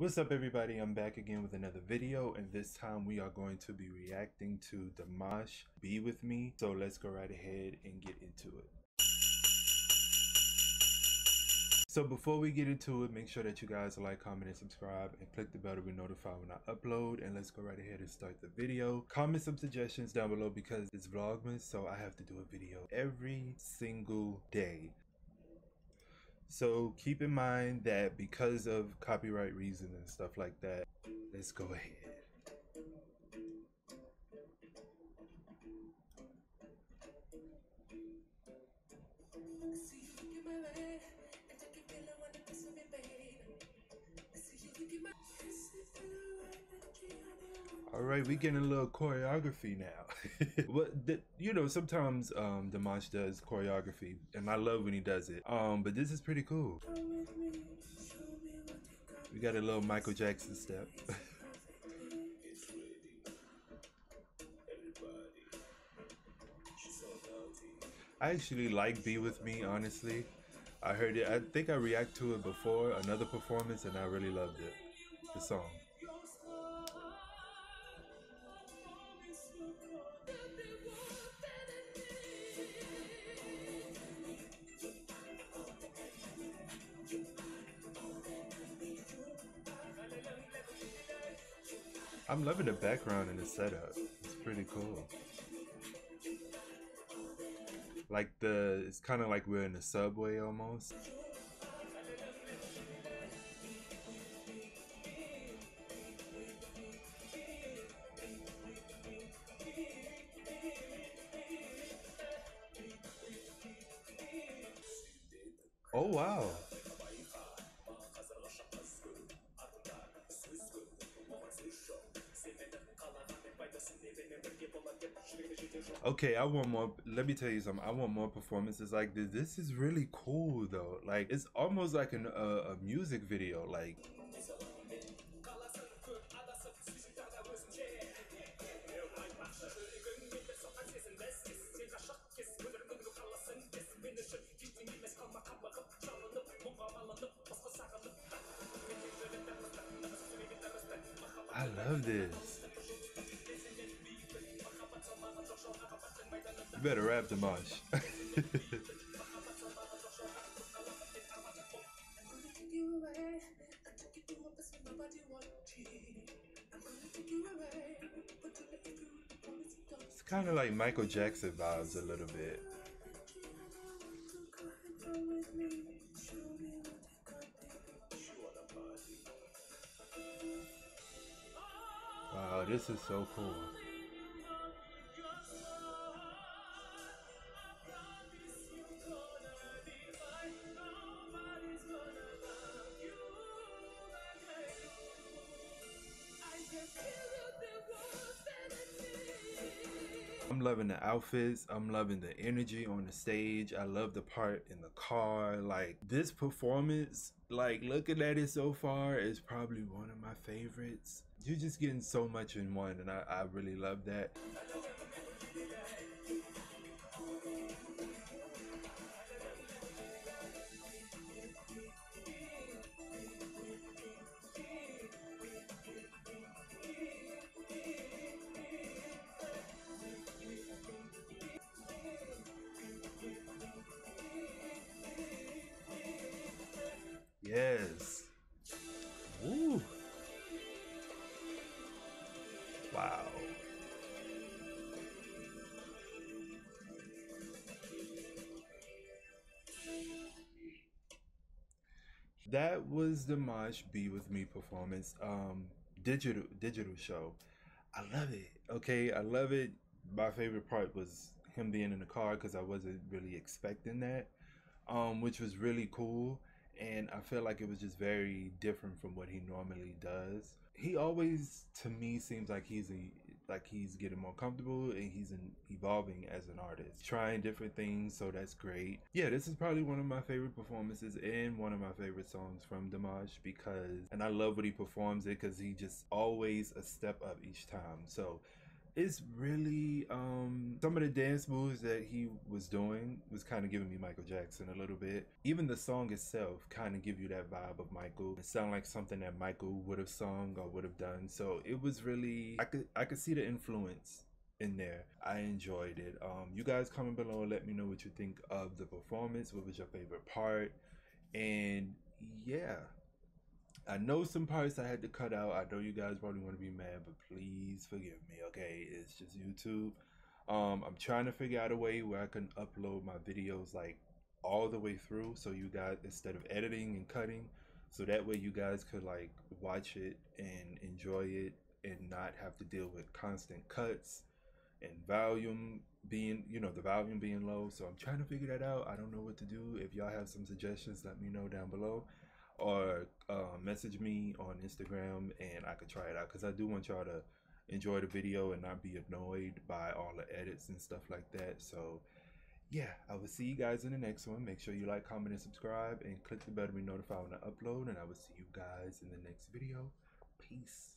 What's up everybody, I'm back again with another video, and this time we are going to be reacting to Dimash Be With Me. So let's go right ahead and get into it. So before we get into it, make sure that you guys like, comment, and subscribe, and click the bell to be notified when I upload. And let's go right ahead and start the video. Comment some suggestions down below because it's Vlogmas, so I have to do a video every single day. So keep in mind that because of copyright reasons and stuff like that, let's go ahead. All right, we getting a little choreography now. Sometimes Dimash does choreography, and I love when he does it. But this is pretty cool. We got a little Michael Jackson step. I actually like Be With Me, honestly. I heard it. I think I reacted to it before another performance, and I really loved it. The song. I'm loving the background and the setup. It's pretty cool. Like it's kind of like we're in the subway almost. Oh wow. Okay, I want more. Let me tell you something. I want more performances like this. This is really cool though. Like it's almost like a music video. Like I love this. You better rap, Dimash. It's kind of like Michael Jackson vibes a little bit. Wow, this is so cool. I'm loving the outfits. I'm loving the energy on the stage. I love the part in the car. Like this performance, like looking at it so far, is probably one of my favorites. You're just getting so much in one, and I really love that. Yes. Woo. Wow. That was the Dimash Be With Me performance. Digital show. I love it. Okay, I love it. My favorite part was him being in the car because I wasn't really expecting that, which was really cool. And I feel like it was just very different from what he normally does. He always, to me, seems like he's getting more comfortable and he's evolving as an artist, trying different things. So that's great. Yeah, this is probably one of my favorite performances and one of my favorite songs from Dimash because, and I love what he performs it because he just always a step up each time. So It's really some of the dance moves that he was doing was kind of giving me Michael Jackson a little bit. Even the song itself kind of give you that vibe of Michael. It sounded like something that Michael would have sung or would have done. So it was really, I could see the influence in there. I enjoyed it. You guys comment below and let me know what you think of the performance. What was your favorite part? And yeah, I know some parts I had to cut out. I know you guys probably want to be mad, but please forgive me, okay? It's just YouTube. I'm trying to figure out a way where I can upload my videos like all the way through, so you guys, instead of editing and cutting, so that way you guys could like watch it and enjoy it and not have to deal with constant cuts and volume being, you know, the volume being low. So I'm trying to figure that out. I don't know what to do. If y'all have some suggestions, let me know down below, or message me on Instagram and I could try it out, because I do want y'all to enjoy the video and not be annoyed by all the edits and stuff like that. So yeah, I will see you guys in the next one. Make sure you like, comment, and subscribe, and click the bell to be notified when I upload, and I will see you guys in the next video. Peace.